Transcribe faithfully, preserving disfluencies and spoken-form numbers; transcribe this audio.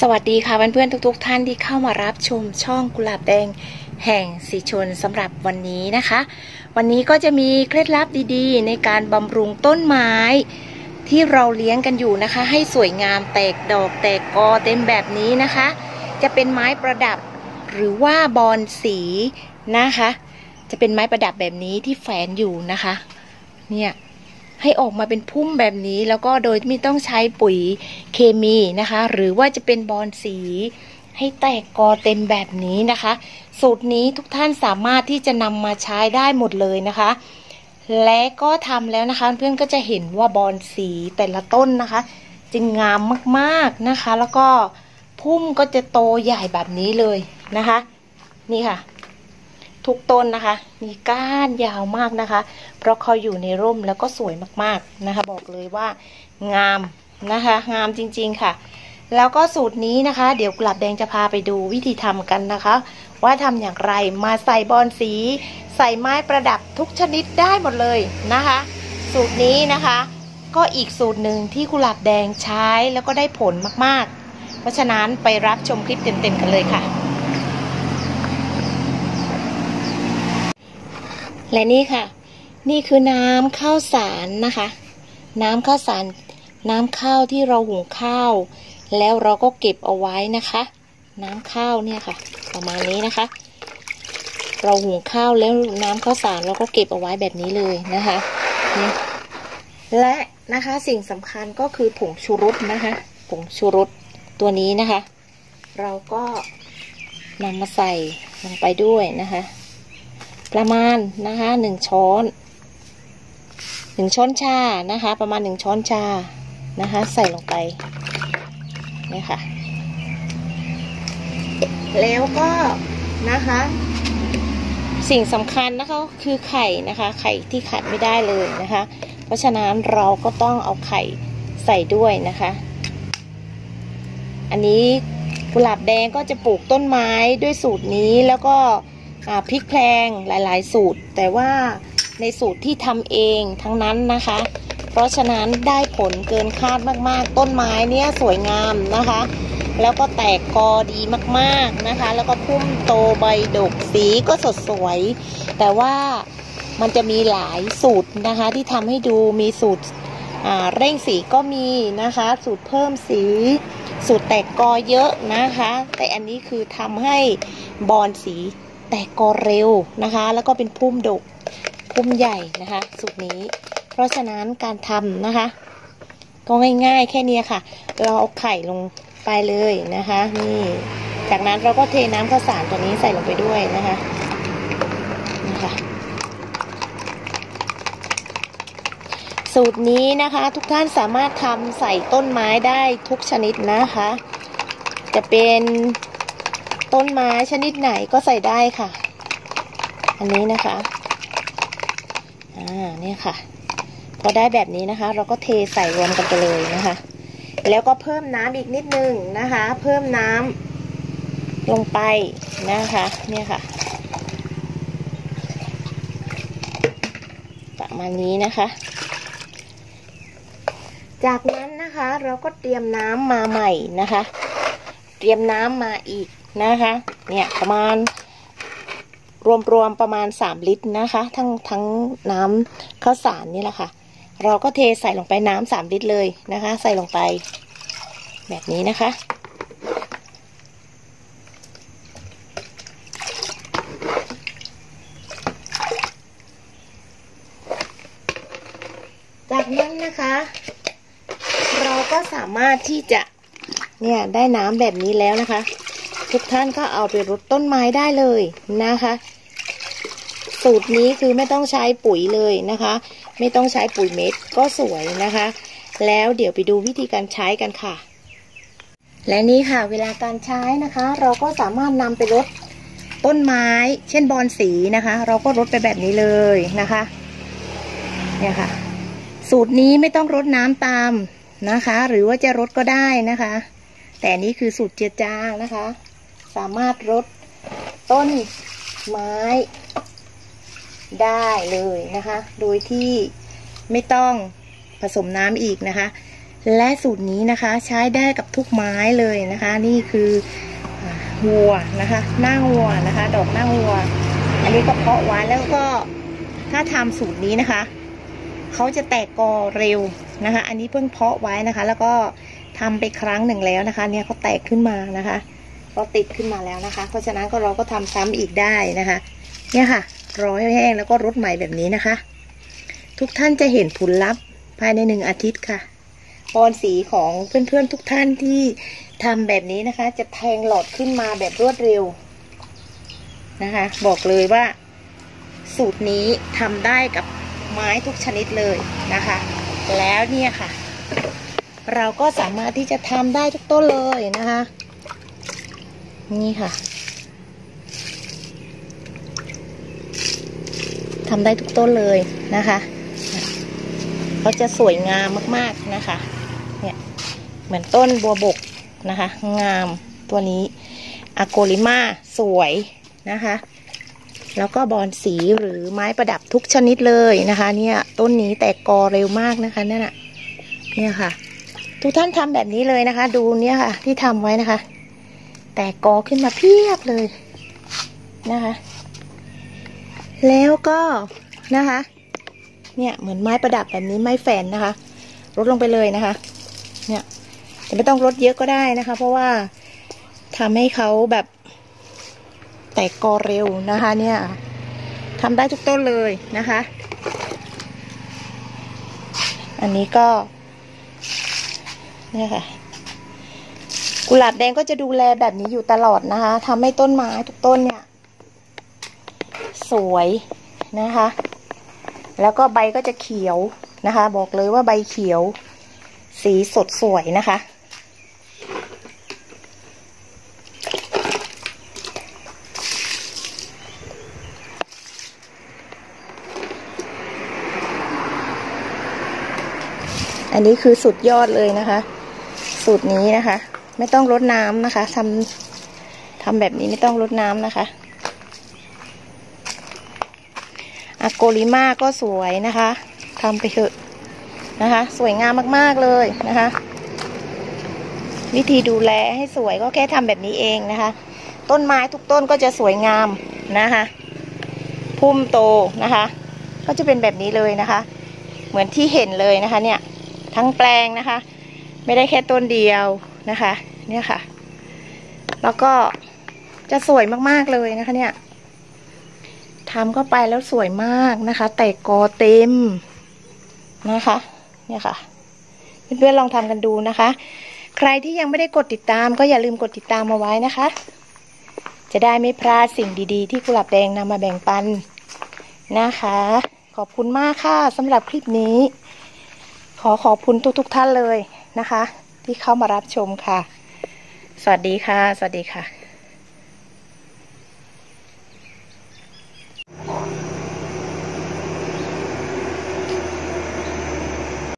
สวัสดีค่ะเพื่อนๆทุกๆท่านที่เข้ามารับชมช่องกุหลาบแดงแห่งสีชนสำหรับวันนี้นะคะวันนี้ก็จะมีเคล็ดลับดีๆในการบำรุงต้นไม้ที่เราเลี้ยงกันอยู่นะคะให้สวยงามแตกดอกแตกกอเต็มแบบนี้นะคะจะเป็นไม้ประดับหรือว่าบอนสีนะคะจะเป็นไม้ประดับแบบนี้ที่แฝนอยู่นะคะเนี่ยให้ออกมาเป็นพุ่มแบบนี้แล้วก็โดยไม่ต้องใช้ปุ๋ยเคมีนะคะหรือว่าจะเป็นบอนสีให้แตกกอเต็มแบบนี้นะคะสูตรนี้ทุกท่านสามารถที่จะนำมาใช้ได้หมดเลยนะคะและก็ทำแล้วนะคะเพื่อนก็จะเห็นว่าบอนสีแต่ละต้นนะคะจึงงามมากๆนะคะแล้วก็พุ่มก็จะโตใหญ่แบบนี้เลยนะคะนี่ค่ะทุกต้นนะคะมีก้านยาวมากนะคะเพราะเขาอยู่ในร่มแล้วก็สวยมากๆนะคะบอกเลยว่างามนะคะงามจริงๆค่ะแล้วก็สูตรนี้นะคะเดี๋ยวกุหลาบแดงจะพาไปดูวิธีทำกันนะคะว่าทำอย่างไรมาใส่บอนสีใส่ไม้ประดับทุกชนิดได้หมดเลยนะคะสูตรนี้นะคะก็อีกสูตรหนึ่งที่กุหลาบแดงใช้แล้วก็ได้ผลมากๆเพราะฉะนั้นไปรับชมคลิปเต็มๆกันเลยค่ะและนี่ค่ะนี่คือน้ำข้าวสารนะคะน้ำข้าวสารน้ำข้าวที่เราหุงข้าวแล้วเราก็เก็บเอาไว้นะคะน้ำข้าวเนี่ยค่ะประมาณนี้นะคะเราหุงข้าวแล้วน้ำข้าวสารเราก็เก็บเอาไว้แบบนี้เลยนะคะและนะคะสิ่งสำคัญก็คือผงชูรสนะคะผงชูรสตัวนี้นะคะเราก็นำมาใส่ลงไปด้วยนะคะประมาณนะคะหนึ่งช้อนหนึ่งช้อนชานะคะประมาณหนึ่งช้อนชานะคะใส่ลงไปนี่ค่ะแล้วก็นะคะสิ่งสำคัญนะคะคือไข่นะคะไข่ที่ขาดไม่ได้เลยนะคะเพราะฉะนั้นเราก็ต้องเอาไข่ใส่ด้วยนะคะอันนี้กุหลาบแดงก็จะปลูกต้นไม้ด้วยสูตรนี้แล้วก็พริกแพลงหลายๆสูตรแต่ว่าในสูตรที่ทำเองทั้งนั้นนะคะเพราะฉะนั้นได้ผลเกินคาดมากๆต้นไม้เนี่ยสวยงามนะคะแล้วก็แตกกอดีมากๆนะคะแล้วก็พุ่มโตใบดกสีก็สดสวยแต่ว่ามันจะมีหลายสูตรนะคะที่ทำให้ดูมีสูตรเร่งสีก็มีนะคะสูตรเพิ่มสีสูตรแตกกอเยอะนะคะแต่อันนี้คือทำให้บอนสีแตกกอเร็วนะคะแล้วก็เป็นพุ่มดกพุ่มใหญ่นะคะสูตรนี้เพราะฉะนั้นการทำนะคะก็ง่ายๆแค่นี้ค่ะเราเอาไข่ลงไปเลยนะคะนี่จากนั้นเราก็เทน้ำข้าวสารตัวนี้ใส่ลงไปด้วยนะคะนะคะสูตรนี้นะคะทุกท่านสามารถทำใส่ต้นไม้ได้ทุกชนิดนะคะจะเป็นต้นไม้ชนิดไหนก็ใส่ได้ค่ะอันนี้นะคะอ่าเนี่ยค่ะพอได้แบบนี้นะคะเราก็เทใส่รวมกันไปเลยนะคะแล้วก็เพิ่มน้ำอีกนิดนึงนะคะเพิ่มน้ำลงไปนะคะเนี่ยค่ะประมาณนี้นะคะจากนั้นนะคะเราก็เตรียมน้ำมาใหม่นะคะเตรียมน้ำมาอีกนะคะเนี่ยประมาณรวมๆประมาณสามลิตรนะคะทั้งทั้งน้ำข้าวสารนี่แหละค่ะเราก็เทใส่ลงไปน้ำสามลิตรเลยนะคะใส่ลงไปแบบนี้นะคะจากนั้นนะคะเราก็สามารถที่จะเนี่ยได้น้ำแบบนี้แล้วนะคะทุกท่านก็เอาไปรดต้นไม้ได้เลยนะคะสูตรนี้คือไม่ต้องใช้ปุ๋ยเลยนะคะไม่ต้องใช้ปุ๋ยเม็ดก็สวยนะคะแล้วเดี๋ยวไปดูวิธีการใช้กันค่ะและนี่ค่ะเวลาการใช้นะคะเราก็สามารถนำไปรดต้นไม้เช่นบอนสีนะคะเราก็รดไปแบบนี้เลยนะคะเนี่ยค่ะสูตรนี้ไม่ต้องรดน้ำตามนะคะหรือว่าจะรดก็ได้นะคะแต่นี่คือสูตรเจือจางนะคะสามารถรดต้นไม้ได้เลยนะคะโดยที่ไม่ต้องผสมน้ำอีกนะคะ และสูตรนี้นะคะใช้ได้กับทุกไม้เลยนะคะนี่คือวัวนะคะหน้าวัวนะคะดอกหน้าวัวอันนี้ก็เพาะไว้แล้วก็ถ้าทำสูตรนี้นะคะเขาจะแตกกอเร็วนะคะอันนี้เพิ่งเพาะไว้นะคะแล้วก็ทำไปครั้งหนึ่งแล้วนะคะเนี่ยเขาแตกขึ้นมานะคะก็ติดขึ้นมาแล้วนะคะเพราะฉะนั้นก็เราก็ทำซ้ำอีกได้นะคะเนี่ยค่ะร้อยแห้งแล้วก็รดใหม่แบบนี้นะคะทุกท่านจะเห็นผลลัพธ์ภายในหนึ่งอาทิตย์ค่ะบอนสีของเพื่อนๆทุกท่านที่ทำแบบนี้นะคะจะแทงหลอดขึ้นมาแบบรวดเร็วนะคะบอกเลยว่าสูตรนี้ทำได้กับไม้ทุกชนิดเลยนะคะแล้วเนี่ยค่ะเราก็สามารถที่จะทำได้ทุกต้นเลยนะคะนี่ค่ะทำได้ทุกต้นเลยนะคะเขาจะสวยงามมากๆนะคะเนี่ยเหมือนต้นบัวบกนะคะงามตัวนี้อะโกลิมาสวยนะคะแล้วก็บอนสีหรือไม้ประดับทุกชนิดเลยนะคะเนี่ยต้นนี้แตกกอเร็วมากนะคะนั่นน่ะเนี่ยค่ะทุกท่านทำแบบนี้เลยนะคะดูเนี่ยค่ะที่ทำไว้นะคะแตกกอขึ้นมาเพียบเลยนะคะแล้วก็นะคะเนี่ยเหมือนไม้ประดับแบบนี้ไม้แฝนนะคะลดลงไปเลยนะคะเนี่ยจะไม่ต้องลดเยอะก็ได้นะคะเพราะว่าทำให้เขาแบบแตกกอเร็วนะคะเนี่ยทำได้ทุกต้นเลยนะคะอันนี้ก็เนี่ยค่ะกุหลาบแดงก็จะดูแลแบบนี้อยู่ตลอดนะคะทำให้ต้นไม้ทุกต้นเนี่ยสวยนะคะแล้วก็ใบก็จะเขียวนะคะบอกเลยว่าใบเขียวสีสดสวยนะคะอันนี้คือสุดยอดเลยนะคะสูตรนี้นะคะไม่ต้องรดน้ำนะคะทำทำแบบนี้ไม่ต้องรดน้ำนะคะอะโกลิมาก็สวยนะคะทำไปเถอะนะคะสวยงามมากๆเลยนะคะวิธีดูแลให้สวยก็แค่ทำแบบนี้เองนะคะต้นไม้ทุกต้นก็จะสวยงามนะคะพุ่มโตนะคะก็จะเป็นแบบนี้เลยนะคะเหมือนที่เห็นเลยนะคะเนี่ยทั้งแปลงนะคะไม่ได้แค่ต้นเดียวนะคะเนี่ยค่ะแล้วก็จะสวยมากๆเลยนะคะเนี่ยทำเข้าไปแล้วสวยมากนะคะแตกกอเต็มนะคะเนี่ยค่ะเพื่อนๆลองทำกันดูนะคะใครที่ยังไม่ได้กดติดตามก็อย่าลืมกดติดตามมาไว้นะคะจะได้ไม่พลาดสิ่งดีๆที่กุหลาบแดงนำมาแบ่งปันนะคะขอบคุณมากค่ะสำหรับคลิปนี้ขอขอบคุณทุกๆท่านเลยนะคะที่เข้ามารับชมค่ะสวัสดีค่ะสวัสดีค่ะ